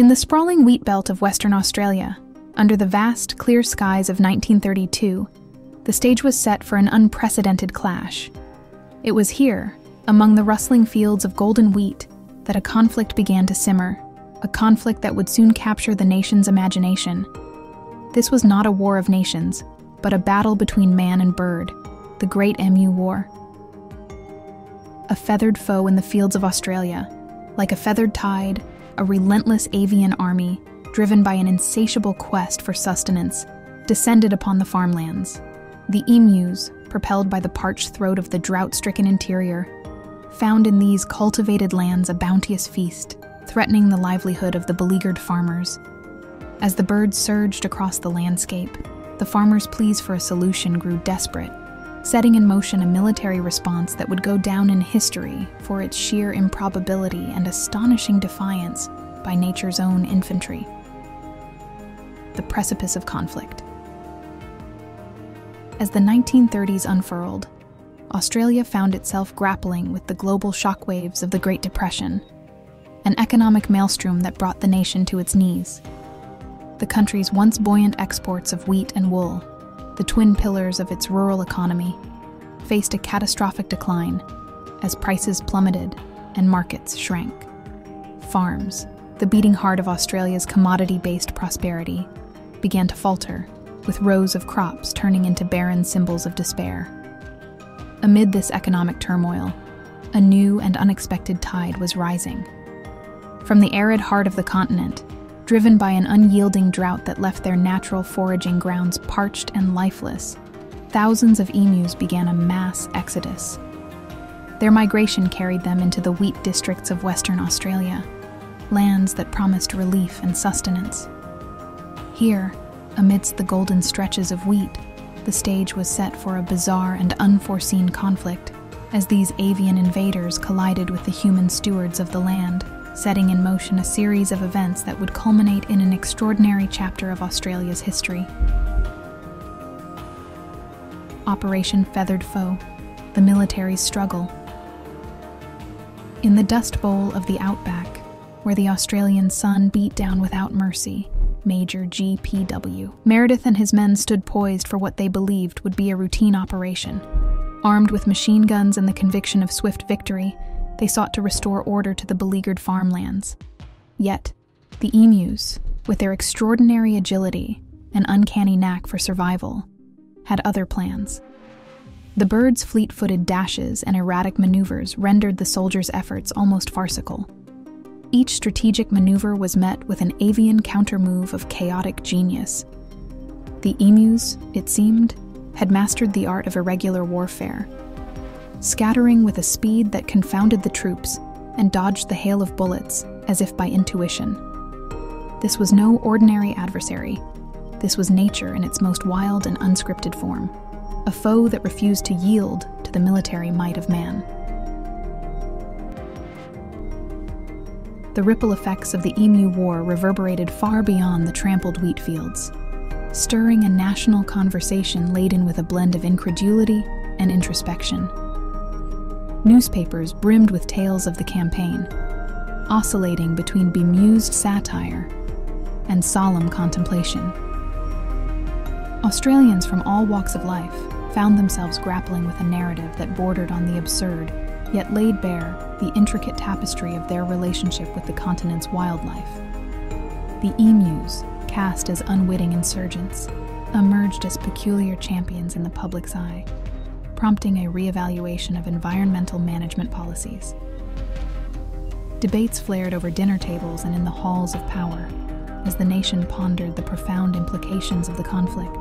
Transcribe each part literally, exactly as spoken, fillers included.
In the sprawling wheat belt of Western Australia, under the vast, clear skies of nineteen thirty-two, the stage was set for an unprecedented clash. It was here, among the rustling fields of golden wheat, that a conflict began to simmer, a conflict that would soon capture the nation's imagination. This was not a war of nations, but a battle between man and bird, the Great Emu War. A feathered foe in the fields of Australia, like a feathered tide, a relentless avian army, driven by an insatiable quest for sustenance, descended upon the farmlands. The emus, propelled by the parched throat of the drought-stricken interior, found in these cultivated lands a bounteous feast, threatening the livelihood of the beleaguered farmers. As the birds surged across the landscape, the farmers' pleas for a solution grew desperate, setting in motion a military response that would go down in history for its sheer improbability and astonishing defiance by nature's own infantry. The precipice of conflict. As the nineteen thirties unfurled, Australia found itself grappling with the global shockwaves of the Great Depression, an economic maelstrom that brought the nation to its knees. The country's once buoyant exports of wheat and wool, the twin pillars of its rural economy, faced a catastrophic decline as prices plummeted and markets shrank. Farms, the beating heart of Australia's commodity-based prosperity, began to falter, with rows of crops turning into barren symbols of despair. Amid this economic turmoil, a new and unexpected tide was rising. From the arid heart of the continent, driven by an unyielding drought that left their natural foraging grounds parched and lifeless, thousands of emus began a mass exodus. Their migration carried them into the wheat districts of Western Australia, lands that promised relief and sustenance. Here, amidst the golden stretches of wheat, the stage was set for a bizarre and unforeseen conflict as these avian invaders collided with the human stewards of the land, setting in motion a series of events that would culminate in an extraordinary chapter of Australia's history. Operation Feathered Foe, the military's struggle. In the dust bowl of the outback, where the Australian sun beat down without mercy, Major G P W Meredith and his men stood poised for what they believed would be a routine operation. Armed with machine guns and the conviction of swift victory, they sought to restore order to the beleaguered farmlands. Yet, the emus, with their extraordinary agility and uncanny knack for survival, had other plans. The birds' fleet-footed dashes and erratic maneuvers rendered the soldiers' efforts almost farcical. Each strategic maneuver was met with an avian countermove of chaotic genius. The emus, it seemed, had mastered the art of irregular warfare, scattering with a speed that confounded the troops and dodged the hail of bullets as if by intuition. This was no ordinary adversary. This was nature in its most wild and unscripted form, a foe that refused to yield to the military might of man. The ripple effects of the Emu War reverberated far beyond the trampled wheat fields, stirring a national conversation laden with a blend of incredulity and introspection. Newspapers brimmed with tales of the campaign, oscillating between bemused satire and solemn contemplation. Australians from all walks of life found themselves grappling with a narrative that bordered on the absurd, yet laid bare the intricate tapestry of their relationship with the continent's wildlife. The emus, cast as unwitting insurgents, emerged as peculiar champions in the public's eye, prompting a reevaluation of environmental management policies. Debates flared over dinner tables and in the halls of power as the nation pondered the profound implications of the conflict.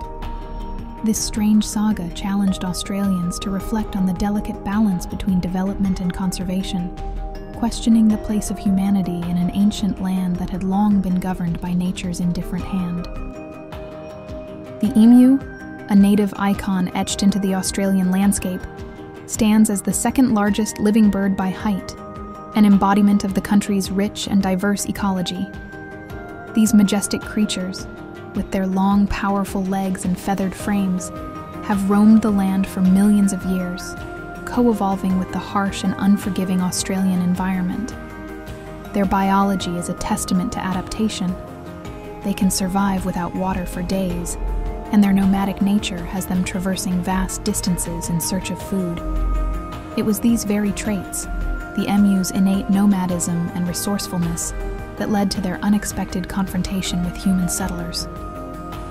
This strange saga challenged Australians to reflect on the delicate balance between development and conservation, questioning the place of humanity in an ancient land that had long been governed by nature's indifferent hand. The emu, a native icon etched into the Australian landscape, stands as the second largest living bird by height, an embodiment of the country's rich and diverse ecology. These majestic creatures, with their long, powerful legs and feathered frames, have roamed the land for millions of years, co-evolving with the harsh and unforgiving Australian environment. Their biology is a testament to adaptation. They can survive without water for days, and their nomadic nature has them traversing vast distances in search of food. It was these very traits, the emu's innate nomadism and resourcefulness, that led to their unexpected confrontation with human settlers.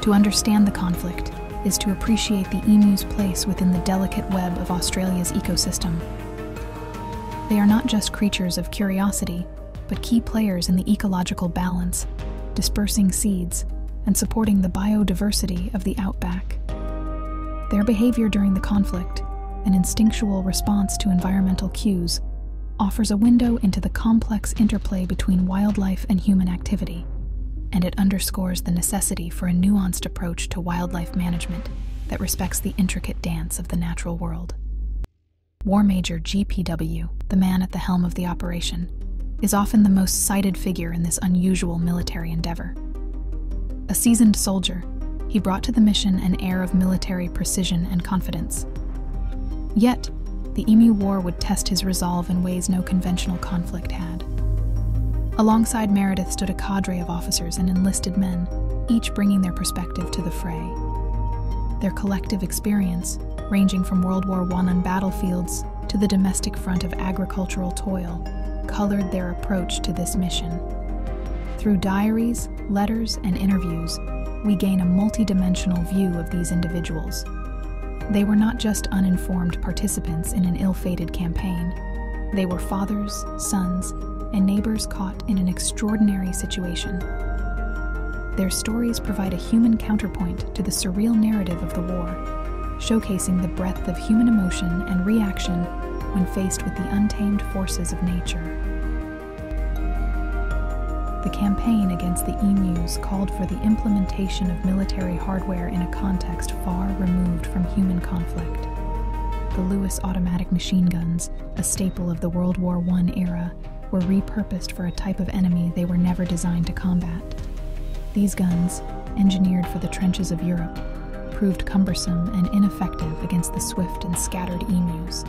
To understand the conflict is to appreciate the emu's place within the delicate web of Australia's ecosystem. They are not just creatures of curiosity, but key players in the ecological balance, dispersing seeds, and supporting the biodiversity of the outback. Their behavior during the conflict, an instinctual response to environmental cues, offers a window into the complex interplay between wildlife and human activity, and it underscores the necessity for a nuanced approach to wildlife management that respects the intricate dance of the natural world. War Major G P W, the man at the helm of the operation, is often the most cited figure in this unusual military endeavor. A seasoned soldier, he brought to the mission an air of military precision and confidence. Yet, the Emu War would test his resolve in ways no conventional conflict had. Alongside Meredith stood a cadre of officers and enlisted men, each bringing their perspective to the fray. Their collective experience, ranging from World War One on battlefields to the domestic front of agricultural toil, colored their approach to this mission. Through diaries, letters, and interviews, we gain a multi-dimensional view of these individuals. They were not just uninformed participants in an ill-fated campaign. They were fathers, sons, and neighbors caught in an extraordinary situation. Their stories provide a human counterpoint to the surreal narrative of the war, showcasing the breadth of human emotion and reaction when faced with the untamed forces of nature. The campaign against the emus called for the implementation of military hardware in a context far removed from human conflict. The Lewis automatic machine guns, a staple of the World War One era, were repurposed for a type of enemy they were never designed to combat. These guns, engineered for the trenches of Europe, proved cumbersome and ineffective against the swift and scattered emus.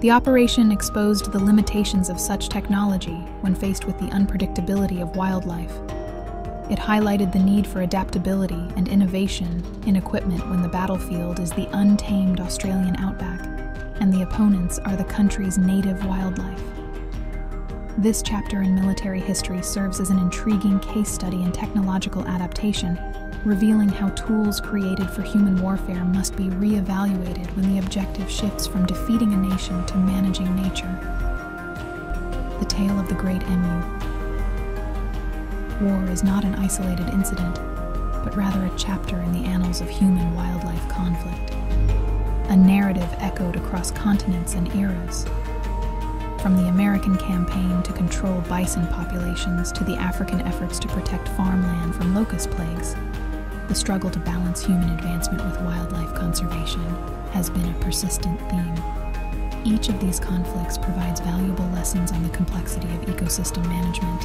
The operation exposed the limitations of such technology when faced with the unpredictability of wildlife. It highlighted the need for adaptability and innovation in equipment when the battlefield is the untamed Australian outback and the opponents are the country's native wildlife. This chapter in military history serves as an intriguing case study in technological adaptation, revealing how tools created for human warfare must be reevaluated when the objective shifts from defeating a nation to managing nature. The tale of the Great Emu. War is not an isolated incident, but rather a chapter in the annals of human-wildlife conflict, a narrative echoed across continents and eras. From the American campaign to control bison populations to the African efforts to protect farmland from locust plagues, the struggle to balance human advancement with wildlife conservation has been a persistent theme. Each of these conflicts provides valuable lessons on the complexity of ecosystem management,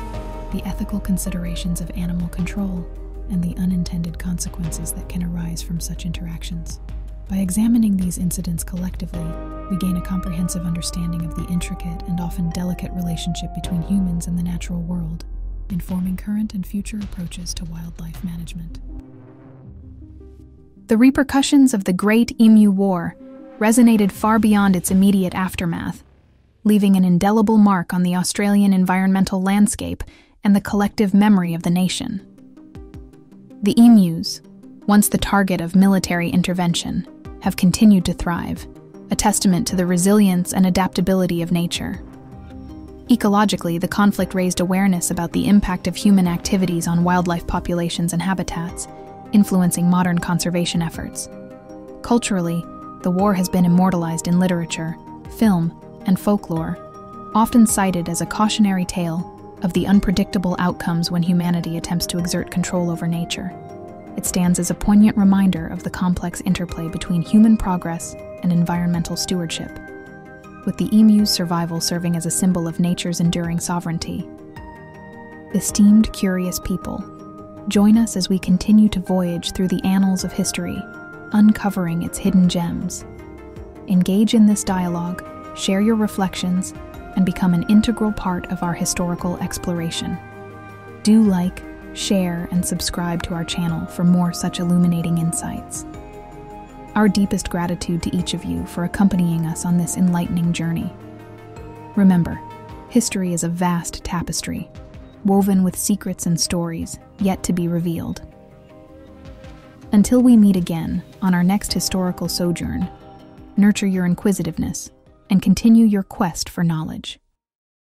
the ethical considerations of animal control, and the unintended consequences that can arise from such interactions. By examining these incidents collectively, we gain a comprehensive understanding of the intricate and often delicate relationship between humans and the natural world, informing current and future approaches to wildlife management. The repercussions of the Great Emu War resonated far beyond its immediate aftermath, leaving an indelible mark on the Australian environmental landscape and the collective memory of the nation. The emus, once the target of military intervention, have continued to thrive, a testament to the resilience and adaptability of nature. Ecologically, the conflict raised awareness about the impact of human activities on wildlife populations and habitats, influencing modern conservation efforts. Culturally, the war has been immortalized in literature, film, and folklore, often cited as a cautionary tale of the unpredictable outcomes when humanity attempts to exert control over nature. It stands as a poignant reminder of the complex interplay between human progress and environmental stewardship, with the emu's survival serving as a symbol of nature's enduring sovereignty. Esteemed, curious people, join us as we continue to voyage through the annals of history, uncovering its hidden gems. Engage in this dialogue, share your reflections, and become an integral part of our historical exploration. Do like, share, and subscribe to our channel for more such illuminating insights. Our deepest gratitude to each of you for accompanying us on this enlightening journey. Remember, history is a vast tapestry, woven with secrets and stories yet to be revealed. Until we meet again on our next historical sojourn, nurture your inquisitiveness and continue your quest for knowledge.